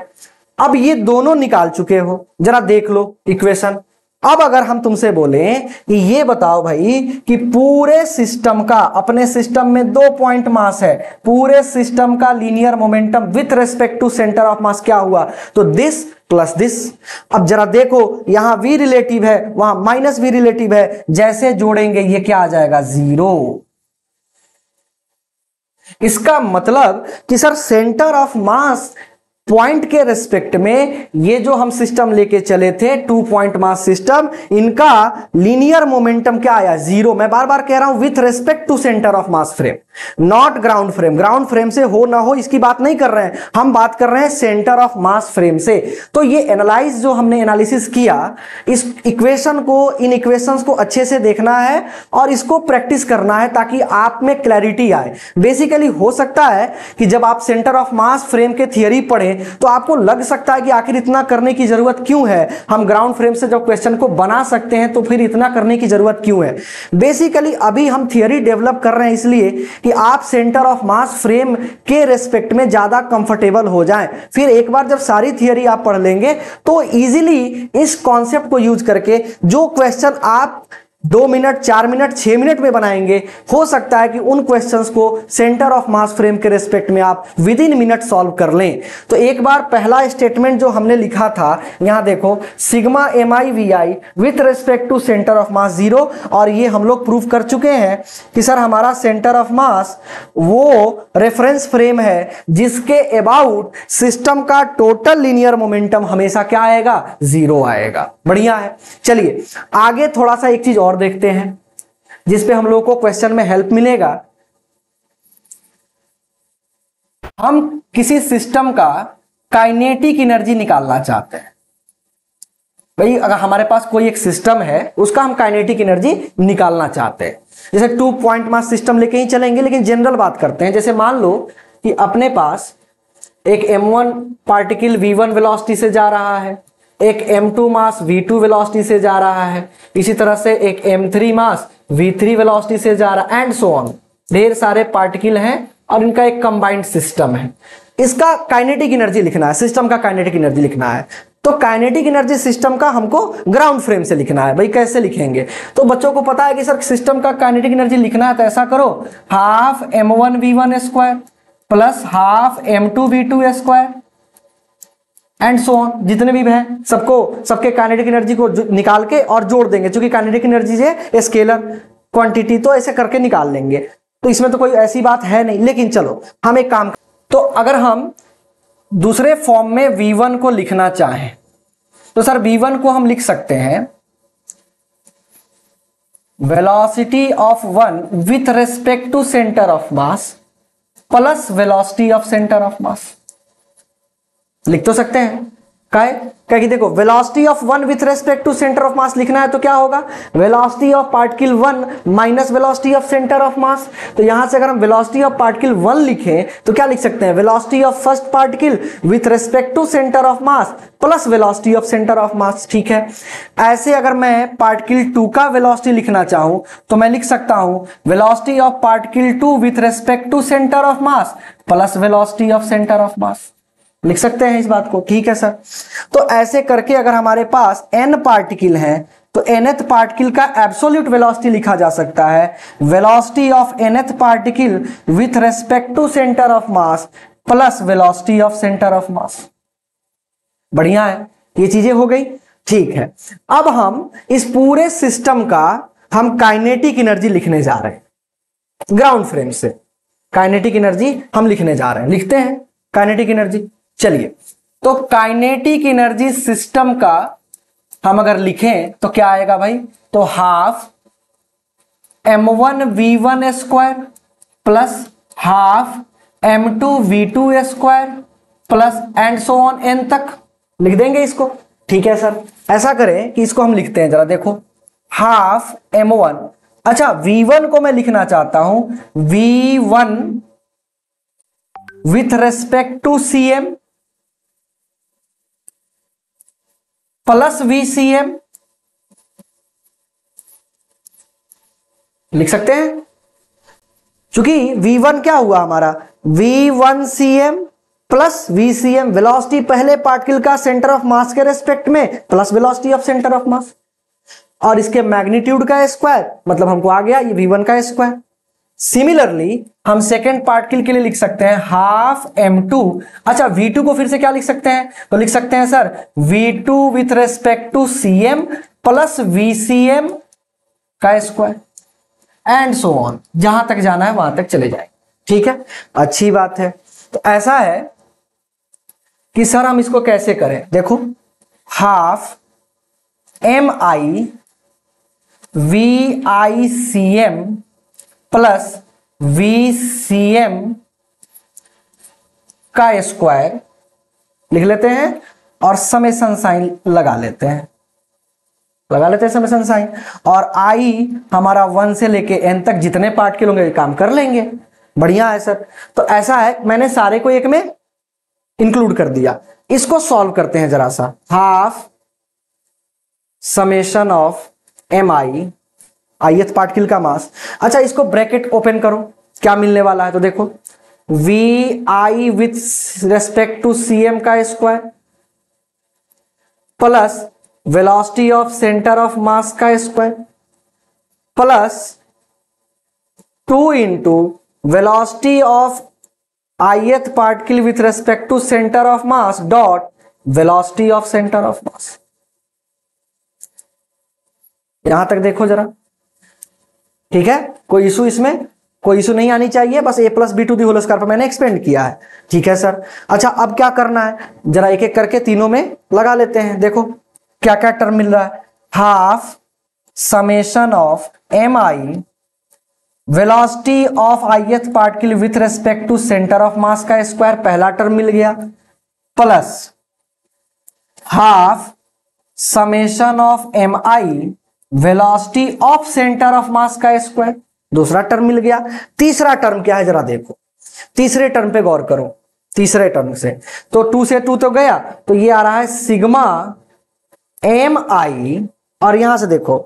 अब ये दोनों निकाल चुके हो, जरा देख लो इक्वेशन। अब अगर हम तुमसे बोले कि ये बताओ भाई कि पूरे सिस्टम का, अपने सिस्टम में 2 पॉइंट मास है, पूरे सिस्टम का linear momentum with respect to centre of mass क्या हुआ, तो दिस प्लस दिस। अब जरा देखो, यहां v रिलेटिव है, वहां माइनस v रिलेटिव है, जैसे जोड़ेंगे ये क्या आ जाएगा, 0। इसका मतलब कि sir centre of mass point के रेस्पेक्ट में ये जो हम सिस्टम लेके चले थे 2 पॉइंट मास सिस्टम, इनका लीनियर मोमेंटम क्या आया, 0। मैं बार बार कह रहा हूं with respect to centre of mass frame, not ground frame. Ground frame से हो ना हो इसकी बात नहीं कर रहे हैं, हम बात कर रहे हैं सेंटर ऑफ मास फ्रेम से। तो ये एनालाइज जो हमने एनालिसिस किया इस इक्वेशन को, इन इक्वेशंस को अच्छे से देखना है और इसको प्रैक्टिस करना है ताकि आप में क्लैरिटी आए। बेसिकली हो सकता है कि जब आप सेंटर ऑफ मास फ्रेम के थियरी पढ़े तो आपको लग सकता है कि आखिर इतना करने की जरूरत क्यों है, हम ग्राउंड फ्रेम से जब क्वेश्चन को बना सकते हैं तो फिर इतना करने की जरूरत क्यों है। बेसिकली अभी हम थियरी डेवलप कर रहे हैं इसलिए कि आप सेंटर ऑफ मास फ्रेम के रेस्पेक्ट में ज्यादा कंफर्टेबल हो जाएं। फिर एक बार जब सारी थियरी आप पढ़ लेंगे तो इजीली इस कॉन्सेप्ट को यूज करके जो क्वेश्चन आप 2 मिनट 4 मिनट 6 मिनट में बनाएंगे, हो सकता है कि उन क्वेश्चंस को सेंटर ऑफ मास फ्रेम के रेस्पेक्ट में आप विद इन मिनट सॉल्व कर लें। तो एक बार पहला स्टेटमेंट जो हमने लिखा था, यहां देखो, sigma M I V I with respect to centre of mass 0, और ये हम लोग प्रूव कर चुके हैं कि सर हमारा सेंटर ऑफ मास वो रेफरेंस फ्रेम है जिसके अबाउट सिस्टम का टोटल लीनियर मोमेंटम हमेशा क्या आएगा, 0 आएगा। बढ़िया है। चलिए आगे थोड़ा सा एक चीज और देखते हैं जिसपे हम लोगों को क्वेश्चन में हेल्प मिलेगा। हम किसी सिस्टम का काइनेटिक एनर्जी निकालना चाहते हैं, भाई अगर हमारे पास कोई एक सिस्टम है उसका हम काइनेटिक एनर्जी निकालना चाहते हैं, जैसे टू पॉइंट मास सिस्टम लेके ही चलेंगे, लेकिन जनरल बात करते हैं। जैसे मान लो कि अपने पास एक m1 पार्टिकल v1 वेलोसिटी से जा रहा है, एक m2 मास v2 वेलोसिटी से जा रहा है, इसी तरह से एक m3 मास v3 वेलोसिटी से जा रहा है, एंड सो ऑन। ढेर सारे पार्टिकल हैं और इनका एक कंबाइंड सिस्टम है। इसका काइनेटिक एनर्जी लिखना है, सिस्टम का काइनेटिक एनर्जी लिखना है। तो काइनेटिक एनर्जी सिस्टम का हमको ग्राउंड फ्रेम से लिखना है। भाई कैसे लिखेंगे? तो बच्चों को पता है कि सर सिस्टम का काइनेटिक एनर्जी लिखना है, तो ऐसा करो half m1 v1 square plus half m2 v2 square and so on. जितने भी हैं सबको, सबके काइनेटिक एनर्जी को निकाल के और जोड़ देंगे, क्योंकि काइनेटिक एनर्जी है स्केलर क्वांटिटी, तो ऐसे करके निकाल लेंगे। तो इसमें तो कोई ऐसी बात है नहीं, लेकिन चलो हम एक काम, तो अगर हम दूसरे फॉर्म में v1 को लिखना चाहें तो सर v1 को हम लिख सकते हैं velocity of one with respect to centre of mass plus velocity of centre of mass. लिख तो सकते हैं, क्या कि देखो velocity of one with respect to centre of mass लिखना है तो क्या होगा, velocity of particle one minus velocity of centre of mass. तो यहां से अगर हम वेलोसिटी ऑफ पार्टिकल वन लिखें तो क्या लिख सकते हैं, velocity of first particle with respect to centre of mass plus velocity of centre of mass. ठीक है, ऐसे अगर मैं पार्टिकल टू का वेलोसिटी लिखना चाहूं तो मैं लिख सकता हूं velocity of particle two with respect to centre of mass plus velocity of centre of mass. लिख सकते हैं इस बात को, ठीक है सर। तो ऐसे करके अगर हमारे पास n पार्टिकल हैं तो nth पार्टिकल का एब्सोल्यूट वेलोसिटी लिखा जा सकता है velocity of nth particle with respect to centre of mass plus velocity of centre of mass. बढ़िया है, ये चीजें हो गई। ठीक है, अब हम इस पूरे सिस्टम का हम काइनेटिक एनर्जी लिखने जा रहे हैं, ग्राउंड फ्रेम से काइनेटिक एनर्जी हम लिखने जा रहे हैं। लिखते हैं काइनेटिक एनर्जी। चलिए, तो काइनेटिक एनर्जी सिस्टम का हम अगर लिखें तो क्या आएगा भाई, तो half m1 v1 square plus half m2 v2 square plus and so on n तक लिख देंगे इसको। ठीक है सर, ऐसा करें कि इसको हम लिखते हैं, जरा देखो हाफ m1, अच्छा v1 को मैं लिखना चाहता हूं v1 with respect to cm plus vcm। लिख सकते हैं, क्योंकि v1 क्या हुआ हमारा v1cm प्लस vcm, वेलोसिटी पहले पार्टिकल का सेंटर ऑफ मास के रेस्पेक्ट में plus velocity of centre of mass, और इसके मैग्नीट्यूड का स्क्वायर, मतलब हमको आ गया ये v1 का स्क्वायर। सिमिलरली हम सेकेंड पार्टिकल के लिए लिख सकते हैं हाफ m2, अच्छा v2 को फिर से क्या लिख सकते हैं, तो लिख सकते हैं sir v2 with respect to cm plus vcm का स्क्वायर एंड सो ऑन, जहां तक जाना है वहां तक चले जाएंगे। ठीक है, अच्छी बात है। तो ऐसा है कि सर हम इसको कैसे करें, देखो half mi vicm plus vcm का स्क्वायर लिख लेते हैं और समेशन साइन लगा लेते हैं समेशन साइन, और i हमारा 1 से लेके n तक जितने पार्टिकल होंगे काम कर लेंगे। बढ़िया है सर। तो ऐसा है, मैंने सारे को एक में इंक्लूड कर दिया। इसको सॉल्व करते हैं जरा सा, half summation of mi ith particle का मास, अच्छा इसको ब्रैकेट ओपन करो, क्या मिलने वाला है, तो देखो vi with respect to cm का square plus velocity of centre of mass का square plus 2 into velocity of ith particle with respect to centre of mass dot velocity of centre of mass. यहां तक देखो जरा, ठीक है, कोई इशू इसमें, कोई इशू नहीं आनी चाहिए, बस a plus B to the whole square पर मैंने एक्सपेंड किया है। ठीक है सर, अच्छा अब क्या करना है, जरा एक एक करके तीनों में लगा लेते हैं। देखो क्या क्या टर्म मिल रहा है, half summation of M I velocity of ith particle with respect to centre of mass का स्क्वायर, पहला टर्म मिल गया, plus half summation of M I velocity of centre of mass का स्क्वायर। दूसरा टर्म मिल गया। तीसरा टर्म क्या है जरा देखो, तीसरे टर्म पे गौर करो। तीसरे टर्म से तो 2 से 2 तो गया, तो ये आ रहा है सिग्मा एम आई, और यहां से देखो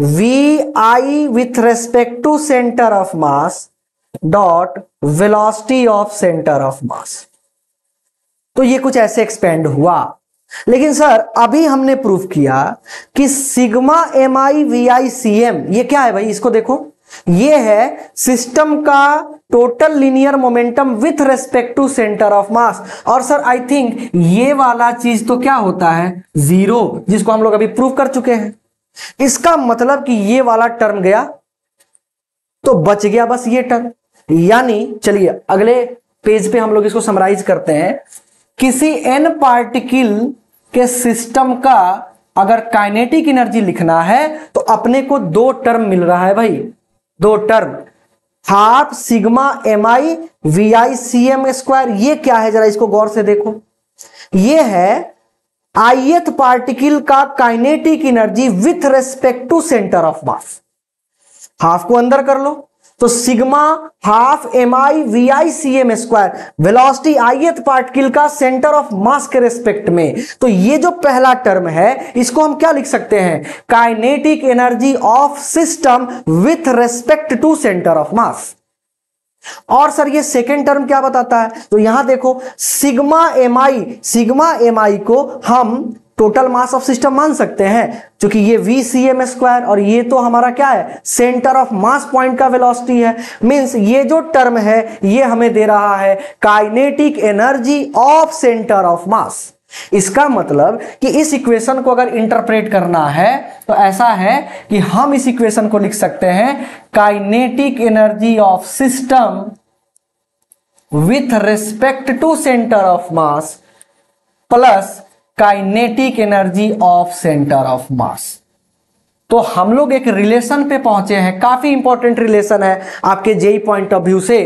V I with respect to centre of mass dot velocity of centre of mass. तो ये कुछ ऐसे एक्सपेंड हुआ। लेकिन सर अभी हमने प्रूफ किया कि sigma M I V I C M ये क्या है भाई, इसको देखो, ये है सिस्टम का total linear momentum with respect to centre of mass. और सर आई थिंक ये वाला चीज तो क्या होता है, जीरो, जिसको हम लोग अभी प्रूव कर चुके हैं। इसका मतलब कि ये वाला टर्म गया, तो बच गया बस ये टर्म। यानी चलिए अगले पेज पे हम लोग इसको समराइज करते हैं। किसी एन पार्टिकल के सिस्टम का अगर काइनेटिक एनर्जी लिखना है तो अपने को दो टर्म मिल रहा है भाई, दो term, half sigma M I V I C M square. ये क्या है जरा इसको गौर से देखो, ये है ith पार्टिकल का kinetic energy with respect to centre of mass. Half को अंदर कर लो तो sigma half M I V I C M square, velocity ith particle का सेंटर ऑफ मास के रेस्पेक्ट में। तो ये जो पहला टर्म है इसको हम क्या लिख सकते हैं, kinetic energy of system with respect to centre of mass. और सर ये सेकेंड टर्म क्या बताता है, तो यहां देखो sigma M I, sigma M I को हम टोटल मास ऑफ सिस्टम मान सकते हैं, क्योंकि ये वी सी एम स्क्वायर और ये तो हमारा क्या है, सेंटर ऑफ मास पॉइंट का वेलोसिटी है। मींस ये जो टर्म है ये हमें दे रहा है kinetic energy of centre of mass. इसका मतलब कि इस इक्वेशन को अगर इंटरप्रेट करना है तो ऐसा है कि हम इस इक्वेशन को लिख सकते हैं kinetic energy of system with respect to centre of mass plus kinetic energy of centre of mass. तो हम लोग एक रिलेशन पे पहुंचे हैं, काफी इंपॉर्टेंट रिलेशन है आपके जेई पॉइंट ऑफ व्यू से,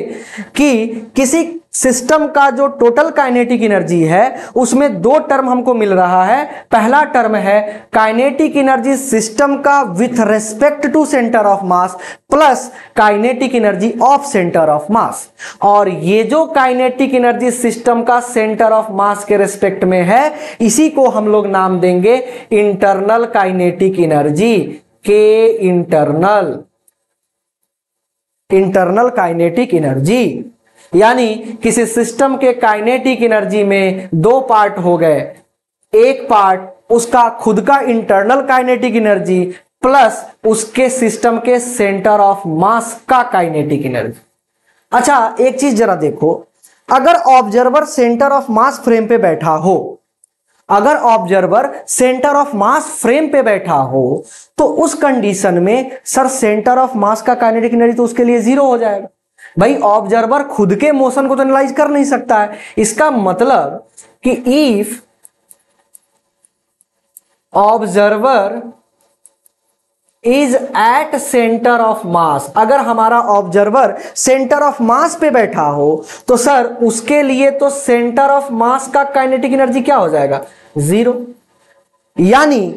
कि किसी सिस्टम का जो टोटल काइनेटिक एनर्जी है उसमें दो टर्म हमको मिल रहा है। पहला टर्म है काइनेटिक एनर्जी सिस्टम का with respect to centre of mass plus kinetic energy of centre of mass, और ये जो काइनेटिक एनर्जी सिस्टम का सेंटर ऑफ मास के रेस्पेक्ट में है इसी को हम लोग नाम देंगे इंटरनल काइनेटिक एनर्जी, के इंटरनल, इंटरनल काइनेटिक एनर्जी। यानी किसी सिस्टम के काइनेटिक एनर्जी में दो पार्ट हो गए, एक पार्ट उसका खुद का इंटरनल काइनेटिक एनर्जी प्लस उसके सिस्टम के सेंटर ऑफ मास का काइनेटिक एनर्जी। अच्छा एक चीज जरा देखो, अगर observer centre of mass frame पे बैठा हो, अगर observer centre of mass frame पे बैठा हो तो उस कंडीशन में सर सेंटर ऑफ मास का काइनेटिक एनर्जी तो उसके लिए जीरो हो जाएगा। भाई ऑब्जर्वर खुद के मोशन को तो एनालाइज कर नहीं सकता है। इसका मतलब कि if observer is at centre of mass, अगर हमारा ऑब्जर्वर सेंटर ऑफ मास पे बैठा हो तो सर उसके लिए तो सेंटर ऑफ मास का काइनेटिक एनर्जी क्या हो जाएगा, जीरो। यानी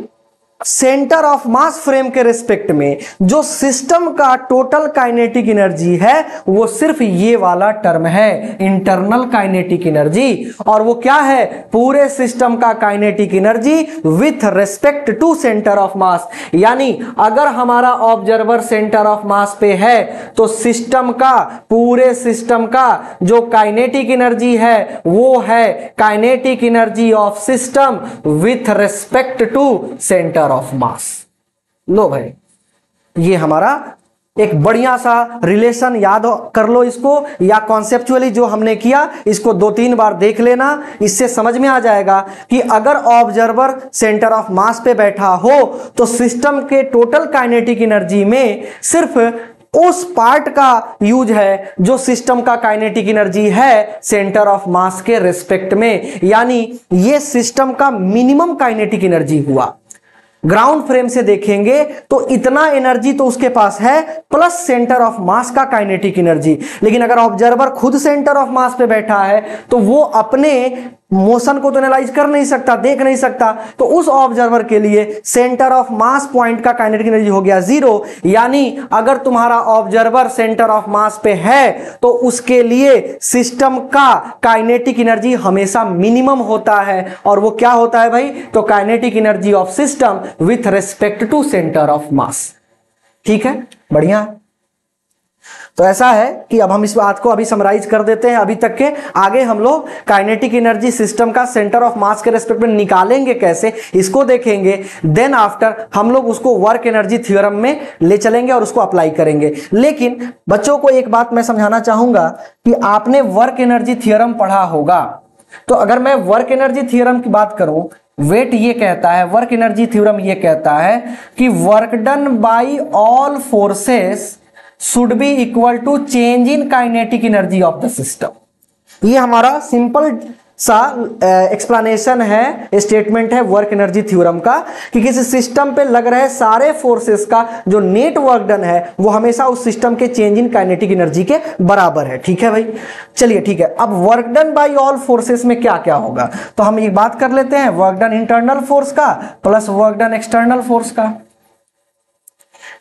सेंटर ऑफ मास फ्रेम के रिस्पेक्ट में जो सिस्टम का टोटल काइनेटिक एनर्जी है वो सिर्फ ये वाला टर्म है, इंटरनल काइनेटिक एनर्जी, और वो क्या है, पूरे सिस्टम का kinetic energy with respect to centre of mass. यानी अगर हमारा ऑब्जर्वर सेंटर ऑफ मास पे है तो सिस्टम का, पूरे सिस्टम का जो काइनेटिक एनर्जी है वो है kinetic energy of system with respect to centre of mass. लो भाई ये हमारा एक बढ़िया सा रिलेशन, याद कर लो इसको, या कॉन्सेप्चुअली जो हमने किया इसको 2-3 बार देख लेना, इससे समझ में आ जाएगा कि अगर ऑब्जर्वर सेंटर ऑफ मास पे बैठा हो तो सिस्टम के टोटल काइनेटिक एनर्जी में सिर्फ उस पार्ट का यूज है जो सिस्टम का काइनेटिक एनर्जी है सेंटर ऑफ मास के रिस्पेक्ट में। यानी ये सिस्टम का मिनिमम काइनेटिक एनर्जी हुआ। ग्राउंड फ्रेम से देखेंगे तो इतना एनर्जी तो उसके पास है प्लस सेंटर ऑफ मास का काइनेटिक एनर्जी। लेकिन अगर ऑब्जर्वर खुद सेंटर ऑफ मास पे बैठा है तो वो अपने मोशन को तो एनालाइज कर नहीं सकता, देख नहीं सकता, तो उस ऑब्जर्वर के लिए सेंटर ऑफ मास पॉइंट का काइनेटिक एनर्जी हो गया 0। यानी अगर तुम्हारा ऑब्जर्वर सेंटर ऑफ मास पे है तो उसके लिए सिस्टम का काइनेटिक एनर्जी हमेशा मिनिमम होता है। और वो क्या होता है भाई? तो kinetic energy of system with respect to centre of mass. ठीक है, बढ़िया। तो ऐसा है कि अब हम इस बात को अभी समराइज कर देते हैं। अभी तक के आगे हम लोग काइनेटिक एनर्जी सिस्टम का सेंटर ऑफ मास के रेस्पेक्ट में निकालेंगे कैसे, इसको देखेंगे। देन आफ्टर हम लोग उसको वर्क एनर्जी थ्योरम में ले चलेंगे और उसको अप्लाई करेंगे। लेकिन बच्चों को एक बात मैं समझाना चाहूंगा कि आपने वर्क एनर्जी थ्योरम पढ़ा होगा। तो अगर मैं वर्क एनर्जी थ्योरम की बात करूं, वेट ये कहता है, वर्क एनर्जी थ्योरम ये कहता है कि work done by all forces should be equal to change in kinetic energy of the system। ये हमारा सिंपल सा एक्सप्लेनेशन है, स्टेटमेंट है वर्क एनर्जी थ्योरम का कि किसी सिस्टम पे लग रहे सारे फोर्सेस का जो नेट वर्क डन है वो हमेशा उस सिस्टम के चेंज इन काइनेटिक एनर्जी के बराबर है। ठीक है भाई, चलिए ठीक है। अब work done by all forces में क्या क्या होगा, तो हम ये बात कर लेते हैं वर्क डन इंटरनल फोर्स का plus work done external force का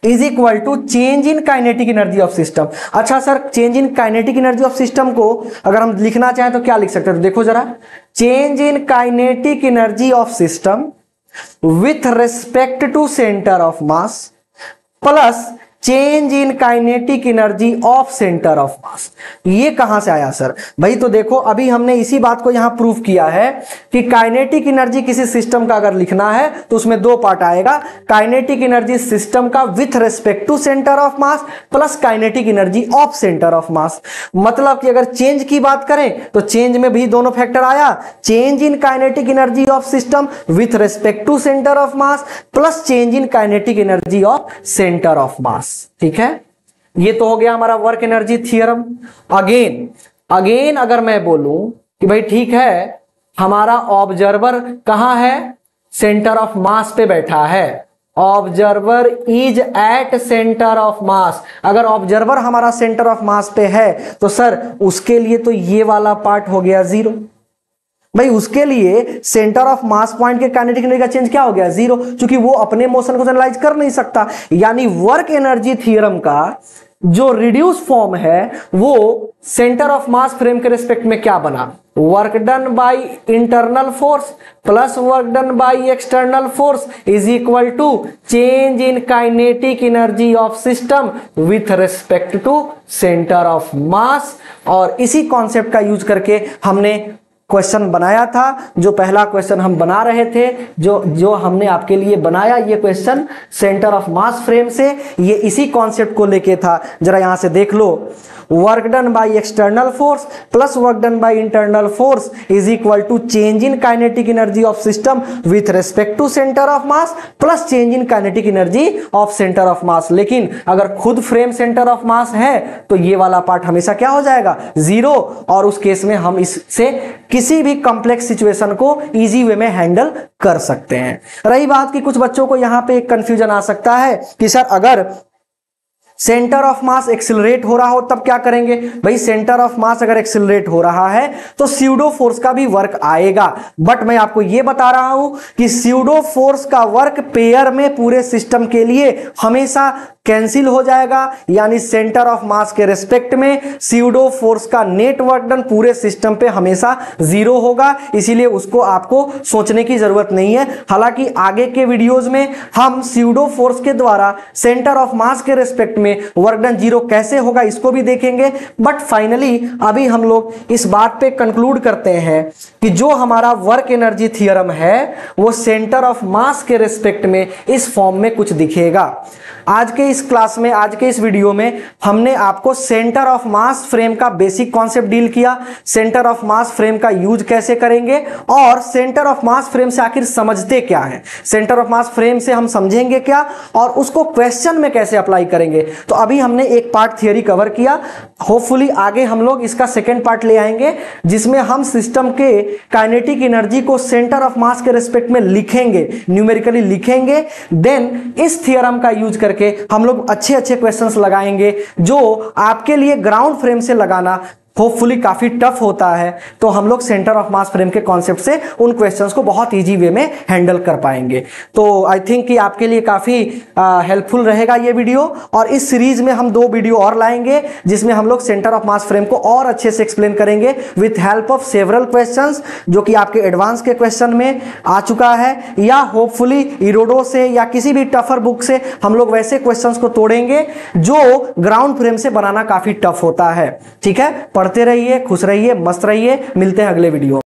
is equal to change in kinetic energy of system. अच्छा sir, change in kinetic energy of system को अगर हम लिखना चाहें तो क्या लिख सकते हैं? तो देखो जरा, change in kinetic energy of system with respect to centre of mass plus change in kinetic energy of centre of mass. ये कहां से आया सर? भाई तो देखो, अभी हमने इसी बात को यहां प्रूव किया है कि काइनेटिक एनर्जी किसी सिस्टम का अगर लिखना है तो उसमें दो पार्ट आएगा, काइनेटिक एनर्जी सिस्टम का with respect to centre of mass plus kinetic energy of centre of mass. मतलब कि अगर चेंज की बात करें तो चेंज में भी दोनों फैक्टर आया, change in kinetic energy of system with respect to centre of mass plus change in kinetic energy of centre of mass. ठीक है, ये तो हो गया हमारा वर्क एनर्जी थियरम। अगेन अगर मैं बोलूं कि भाई ठीक है, हमारा ऑब्जर्वर कहां है? सेंटर ऑफ मास पे बैठा है। Observer is at centre of mass. अगर ऑब्जर्वर हमारा सेंटर ऑफ मास पे है तो सर उसके लिए तो ये वाला पार्ट हो गया 0। भाई उसके लिए सेंटर ऑफ मास पॉइंट के काइनेटिक एनर्जी का चेंज क्या हो गया? 0, क्योंकि वो अपने मोशन को एनालाइज कर नहीं सकता। यानी वर्क एनर्जी थ्योरम का जो रिड्यूस फॉर्म है वो सेंटर ऑफ मास फ्रेम के रिस्पेक्ट में क्या बना? Work done by internal force plus work done by external force is equal to change in kinetic energy of system with respect to centre of mass. और इसी कॉन्सेप्ट का यूज करके हमने क्वेश्चन बनाया था। जो पहला क्वेश्चन हम बना रहे थे, जो हमने आपके लिए बनाया ये question centre of mass frame से, ये इसी कॉन्सेप्ट को लेके था। जरा यहां से देख लो, work done by external force plus work done by internal force is equal to change in kinetic energy of system with respect to centre of mass plus change in kinetic energy of centre of mass. लेकिन अगर खुद फ्रेम सेंटर ऑफ मास है तो ये वाला पार्ट हमेशा क्या हो जाएगा? 0। और उस केस में हम इससे किसी भी कॉम्प्लेक्स सिचुएशन को इजी वे में हैंडल कर सकते हैं। रही बात कि कुछ बच्चों को यहाँ पे एक कंफ्यूजन आ सकता है कि सर अगर सेंटर ऑफ मास एक्सिलरेट हो रहा हो तब क्या करेंगे? भाई सेंटर ऑफ मास अगर एक्सिलरेट हो रहा है तो स्यूडो फोर्स का भी वर्क आएगा। बट मैं आपको ये बता रहा हूं कि स्यूडो फोर्स का वर्क पेयर में पूरे सिस्टम के लिए हमेशा कैंसिल हो जाएगा। यानी सेंटर ऑफ मास के रेस्पेक्ट में स्यूडो फोर्स का नेट वर्क डन पूरे सिस्टम पे हमेशा 0 होगा। इसीलिए उसको आपको सोचने की जरूरत नहीं है। हालांकि आगे के वीडियोस में हम स्यूडो फोर्स के द्वारा सेंटर ऑफ मास के रेस्पेक्ट में वर्क डन 0 कैसे होगा इसको भी देखेंगे। बट फाइनली अभी हम लोग इस बात पे कंक्लूड करते हैं कि जो हमारा वर्क एनर्जी थियरम है वो सेंटर ऑफ मास के रेस्पेक्ट में इस फॉर्म में कुछ दिखेगा। आज के इस क्लास में, आज के इस वीडियो में हमने आपको सेंटर ऑफ मास फ्रेम का बेसिक कॉन्सेप्ट डील किया, सेंटर ऑफ मास फ्रेम का यूज कैसे करेंगे और सेंटर ऑफ मास फ्रेम से आखिर समझते क्या है, सेंटर ऑफ मास फ्रेम से हम समझेंगे क्या और उसको क्वेश्चन में कैसे अप्लाई करेंगे। तो अभी हमने एक पार्ट थियरी कवर किया। होपफुली आगे हम लोग इसका सेकेंड पार्ट ले आएंगे जिसमें हम सिस्टम के काइनेटिक एनर्जी को सेंटर ऑफ मास के रिस्पेक्ट में लिखेंगे, न्यूमेरिकली लिखेंगे। देन इस थियरम का यूज करके हम लोग अच्छे अच्छे क्वेश्चंस लगाएंगे जो आपके लिए ग्राउंड फ्रेम से लगाना होपफुली काफ़ी टफ होता है, तो हम लोग सेंटर ऑफ मास फ्रेम के कॉन्सेप्ट से उन क्वेश्चंस को बहुत ईजी वे में हैंडल कर पाएंगे। तो आई थिंक कि आपके लिए काफ़ी हेल्पफुल रहेगा ये वीडियो। और इस सीरीज में हम 2 वीडियो और लाएंगे जिसमें हम लोग सेंटर ऑफ मास फ्रेम को और अच्छे से एक्सप्लेन करेंगे with help of several questions जो कि आपके एडवांस के क्वेश्चन में आ चुका है, या होपफुली इरोडो से या किसी भी टफर बुक से हम लोग वैसे क्वेश्चंस को तोड़ेंगे जो ग्राउंड फ्रेम से बनाना काफ़ी टफ होता है। ठीक है, पढ़ते रहिए, खुश रहिए, मस्त रहिए। मिलते हैं अगले वीडियो।